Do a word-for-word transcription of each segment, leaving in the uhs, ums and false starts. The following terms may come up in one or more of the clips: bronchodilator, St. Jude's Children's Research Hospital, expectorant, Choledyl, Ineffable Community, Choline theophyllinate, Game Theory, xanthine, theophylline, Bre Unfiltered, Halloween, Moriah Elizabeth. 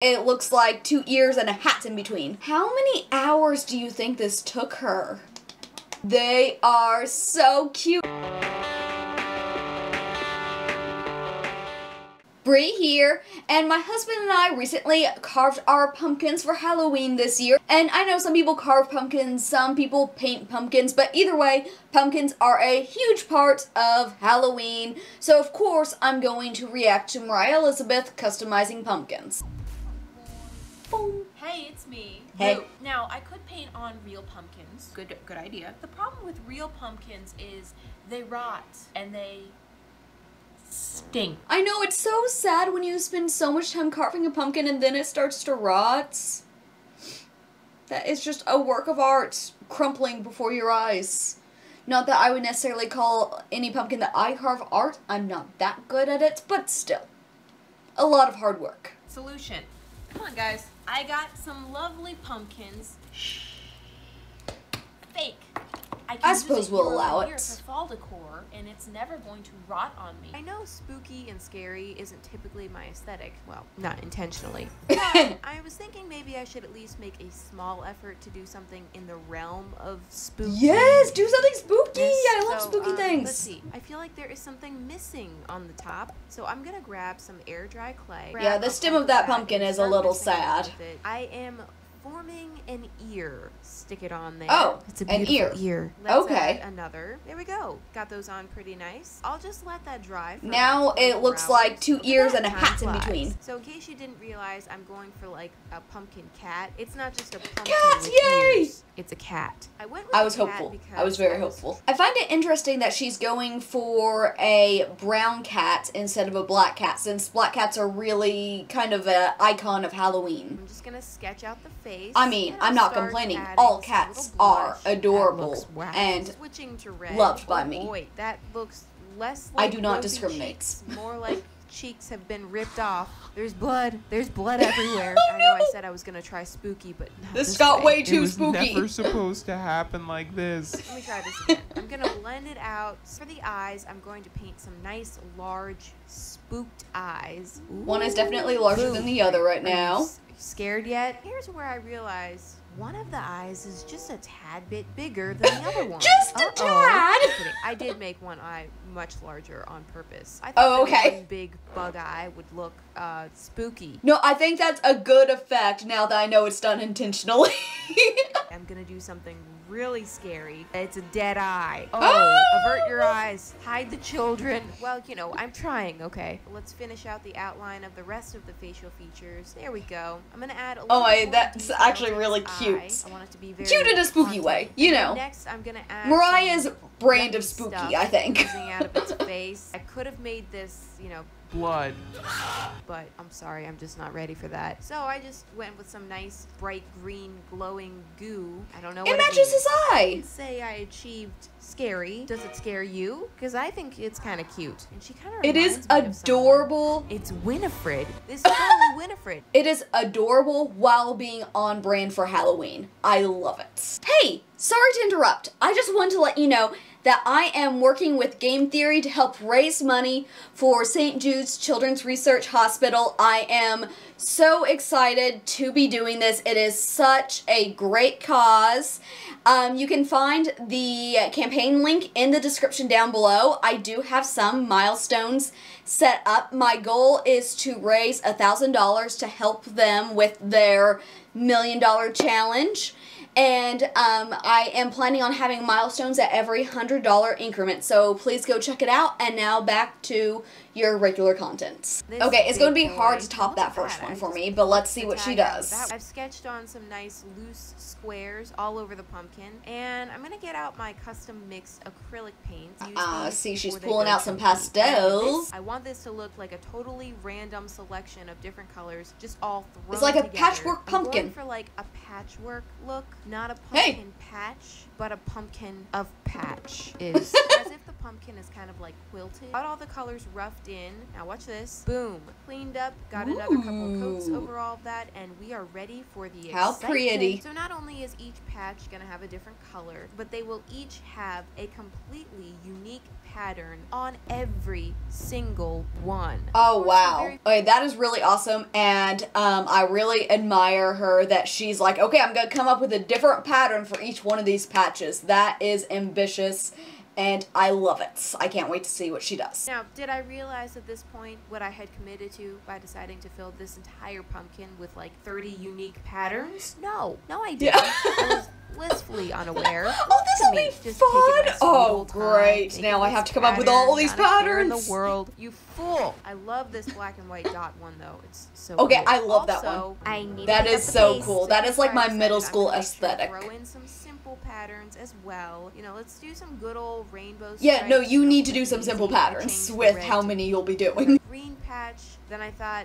It looks like two ears and a hat in between. How many hours do you think this took her? They are so cute. Bre here, and my husband and I recently carved our pumpkins for Halloween this year. And I know some people carve pumpkins, some people paint pumpkins, but either way, pumpkins are a huge part of Halloween. So of course, I'm going to react to Moriah Elizabeth customizing pumpkins. Boom. Hey, it's me. Hey. Ooh. Now, I could paint on real pumpkins. Good, good idea. The problem with real pumpkins is they rot and they stink. I know, it's so sad when you spend so much time carving a pumpkin and then it starts to rot. That is just a work of art crumpling before your eyes. Not that I would necessarily call any pumpkin that I carve art. I'm not that good at it, but still. A lot of hard work. Solution. Come on, guys. I got some lovely pumpkins. Fake. I, I suppose we'll allow it. It's fall decor, and it's never going to rot on me. I know spooky and scary isn't typically my aesthetic. Well, not intentionally. But I was thinking maybe I should at least make a small effort to do something in the realm of spooky. Yes, do something spooky. Yes. I love so, spooky um, things. Let's see. I feel like there is something missing on the top, so I'm gonna grab some air dry clay. Yeah, the stem of that pumpkin is a little sad. I am forming an ear. Stick it on there. Oh, it's a beautiful an ear. ear. Let's okay. Add another. There we go. Got those on pretty nice. I'll just let that dry. For now it looks hours. like two ears and a hat in between. So in case you didn't realize, I'm going for like a pumpkin cat. It's not just a pumpkin. Cat! Yay! Ears. It's a cat. I went with I was cat hopeful. I was very I was... hopeful. I find it interesting that she's going for a brown cat instead of a black cat, since black cats are really kind of an icon of Halloween. I'm just gonna sketch out the face. I mean, I'm not complaining. All cats are adorable and loved by me. Oh, wait, that looks less like I do not discriminate. Cheeks, more like cheeks have been ripped off. There's blood. There's blood everywhere. Oh, I know no. I said I was gonna try spooky, but not this, this got way, way too it was spooky. Never supposed to happen like this. Let me try this again. I'm gonna blend it out for the eyes. I'm going to paint some nice, large, spooked eyes. Ooh. One is definitely larger Ooh. than the other right now. Scared yet? Here's where I realize one of the eyes is just a tad bit bigger than the other one. Just a uh -oh. tad. I did make one eye much larger on purpose. I thought oh, okay. One big bug eye would look uh, spooky. No, I think that's a good effect now that I know it's done intentionally. I'm gonna do something really scary. It's a dead eye. Oh, oh, avert your eyes. Hide the children. Well, you know, I'm trying. Okay. Let's finish out the outline of the rest of the facial features. There we go. I'm gonna add a little. Oh, I, that's actually really cute. I want it to be very cute in a spooky way, you know. Next, I'm gonna add Moriah's brand of spooky, I think. Out of its face. I could have made this, you know, blood, but I'm sorry, I'm just not ready for that. So I just went with some nice bright green glowing goo. I don't know what it matches his eye. I'd say I achieved scary. Does it scare you? Because I think it's kind of cute. And she kind of it is adorable. It's Winifred. This is Winifred. It is adorable while being on brand for Halloween. I love it. Hey, sorry to interrupt. I just wanted to let you know that I am working with Game Theory to help raise money for Saint Jude's Children's Research Hospital. I am so excited to be doing this. It is such a great cause. Um, you can find the campaign link in the description down below. I do have some milestones set up. My goal is to raise one thousand dollars to help them with their million dollar challenge. And um, I am planning on having milestones at every one hundred dollar increment, so please go check it out. And now back to your regular contents. This okay, it's going to be hard to top that first that. one for me, but let's see what she does. That. I've sketched on some nice loose squares all over the pumpkin, and I'm going to get out my custom mixed acrylic paints. Uh, see, she's pulling out some pastels. I want this to look like a totally random selection of different colors, just all thrown together. It's like a patchwork pumpkin. I'm going for like a patchwork look. Not a pumpkin hey. patch, but a pumpkin of patch is as if the pumpkin pumpkin is kind of like quilted. Got all the colors roughed in. Now watch this. Boom. Cleaned up. Got Ooh. another couple coats over all of that, and we are ready for the How pretty. So not only is each patch going to have a different color, but they will each have a completely unique pattern on every single one. Oh, wow. Okay, that is really awesome, and um, I really admire her that she's like, okay, I'm going to come up with a different pattern for each one of these patches. That is ambitious, and I love it. I can't wait to see what she does. Now, did I realize at this point what I had committed to by deciding to fill this entire pumpkin with like thirty unique patterns? No. No, I didn't. Yeah. I was blissfully unaware. Oh, this will be Just fun! Oh, great. Time, now I have to come up with all these patterns. In the world. You fool. I love this black and white dot one, though. It's so Okay, cool. I love that also, one. I need that is so cool. So that is like my middle school aesthetic. Throw in some simple patterns as well. You know, let's do some good old rainbows. Yeah, no, you need to do some simple patterns with how many you'll be doing. Green patch, then I thought,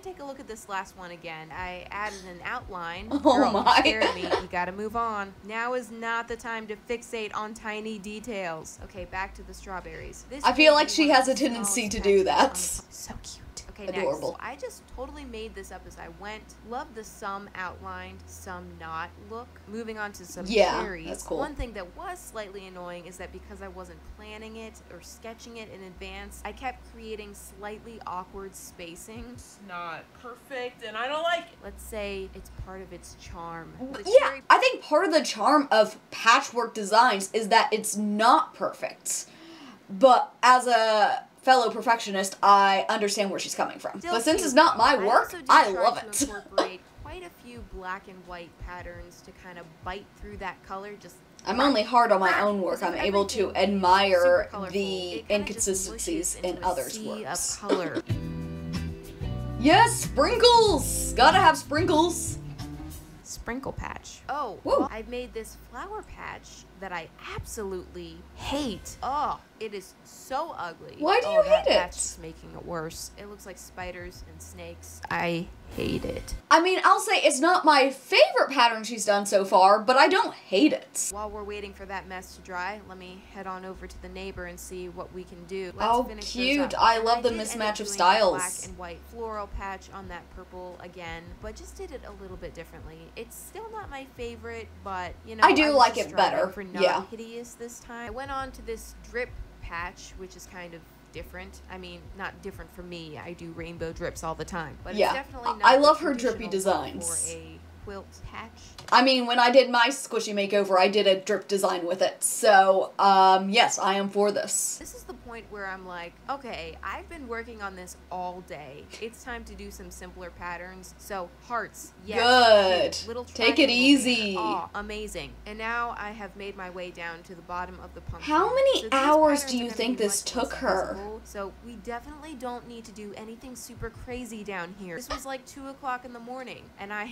take a look at this last one again. I added an outline. Oh Girl, my. You scared me. You gotta move on. Now is not the time to fixate on tiny details. Okay, back to the strawberries. This I feel like she has a tendency to do that. So cute. Okay, adorable. Next. I just totally made this up as I went. Love the some outlined, some not look. Moving on to some yeah, theories. That's cool. One thing that was slightly annoying is that because I wasn't planning it or sketching it in advance, I kept creating slightly awkward spacing. It's not perfect, and I don't like it. Let's say it's part of its charm. The yeah, I think part of the charm of patchwork designs is that it's not perfect, but as a fellow perfectionist, I understand where she's coming from. Still but since it's not my work, I, I love it. Incorporate quite a few black and white patterns to kind of bite through that color. Just I'm only hard on my own work. I'm able to admire the inconsistencies in others' works. Color. Yes, sprinkles. Gotta have sprinkles. Sprinkle patch. Oh, well, I've made this flower patch that I absolutely hate. Oh, it is so ugly. Why do oh, you hate it? Patch is making it worse. It looks like spiders and snakes. I hate it. I mean, I'll say it's not my favorite pattern she's done so far, but I don't hate it. While we're waiting for that mess to dry, let me head on over to the neighbor and see what we can do. Let's oh, finish cute. I love I the mismatch of styles. Black and white floral patch on that purple again, but just did it a little bit differently. It's still not my favorite, but you know, I do I like it better. For not yeah. hideous this time. I went on to this drip patch, which is kind of different. I mean, not different for me. I do rainbow drips all the time, but yeah, it's definitely not I love her drippy designs. For a quilt patch. I mean, when I did my squishy makeover, I did a drip design with it. So, um, yes, I am for this. This is the point where I'm like, okay, I've been working on this all day. It's time to do some simpler patterns. So hearts, yes. Good. Little take it easy. Oh, amazing. And now I have made my way down to the bottom of the pumpkin. How many so hours do you think this took her? Possible. So we definitely don't need to do anything super crazy down here. This was like two o'clock in the morning, and I,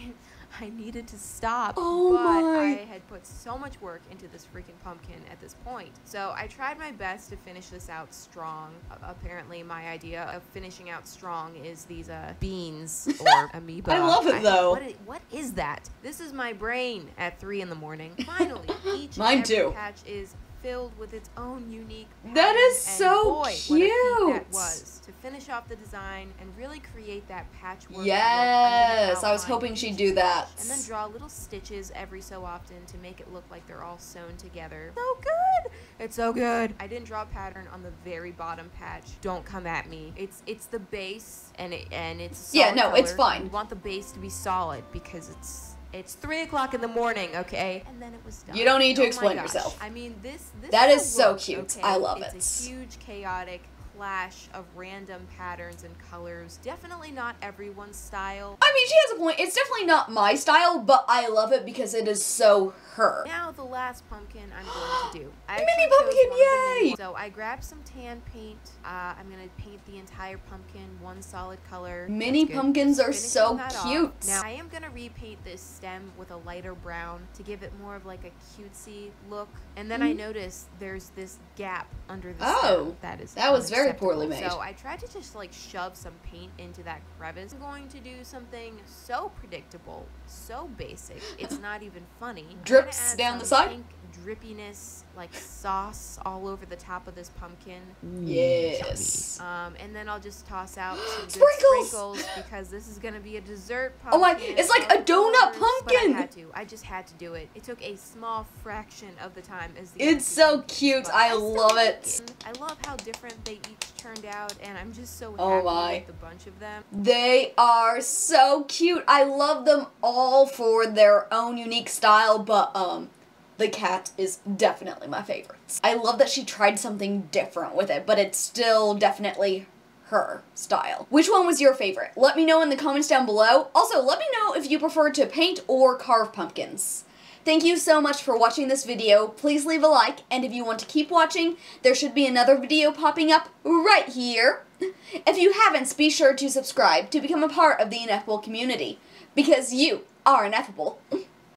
I needed to stop. Oh but my. I had put so much work into this freaking pumpkin at this point. So I tried my best to finish this out strong. Uh, apparently my idea of finishing out strong is these uh, beans or amoeba. I love it though. I, what, is, what is that? This is my brain at three in the morning. Finally, each Mine and every too. patch is filled with its own unique pattern. That is so and boy, cute. What a feat that was to finish off the design and really create that patchwork. Yes, I was hoping she'd do that. And then draw little stitches every so often to make it look like they're all sewn together. So good. It's so good. I didn't draw a pattern on the very bottom patch. Don't come at me. It's it's the base and it and it's yeah no color. It's fine. We want the base to be solid because it's. It's three o'clock in the morning, okay? And then it was done. You don't need to oh explain yourself. I mean, this, this that is so work, cute. Okay? I love it's it. It's a huge, chaotic clash of random patterns and colors. Definitely not everyone's style. I mean, she has a point. It's definitely not my style, but I love it because it is so her. Now the last pumpkin I'm going to do. I mini pumpkin, yay! Mini, so I grabbed some tan paint. Uh, I'm going to paint the entire pumpkin one solid color. Mini pumpkins are so cute. Off. Now I am going to repaint this stem with a lighter brown to give it more of like a cutesy look. And then mm. I noticed there's this gap under the oh, stem. That is that was very very poorly made. So I tried to just like shove some paint into that crevice. I'm going to do something so predictable, so basic, it's not even funny. Drips down the side. Pink drippiness, like sauce all over the top of this pumpkin. Yes. Um, and then I'll just toss out some sprinkles. sprinkles because this is gonna be a dessert pumpkin. Oh my! It's like a donut pumpkin. pumpkin. But I had to. I just had to do it. It took a small fraction of the time. As the it's so cute. I, I love it. I love how different they each turned out, and I'm just so oh happy my. with the bunch of them. They are so cute. I love them all for their own unique style, but um. the cat is definitely my favorite. I love that she tried something different with it, but it's still definitely her style. Which one was your favorite? Let me know in the comments down below. Also, let me know if you prefer to paint or carve pumpkins. Thank you so much for watching this video. Please leave a like, and if you want to keep watching, there should be another video popping up right here. If you haven't, be sure to subscribe to become a part of the Ineffable community, because you are ineffable.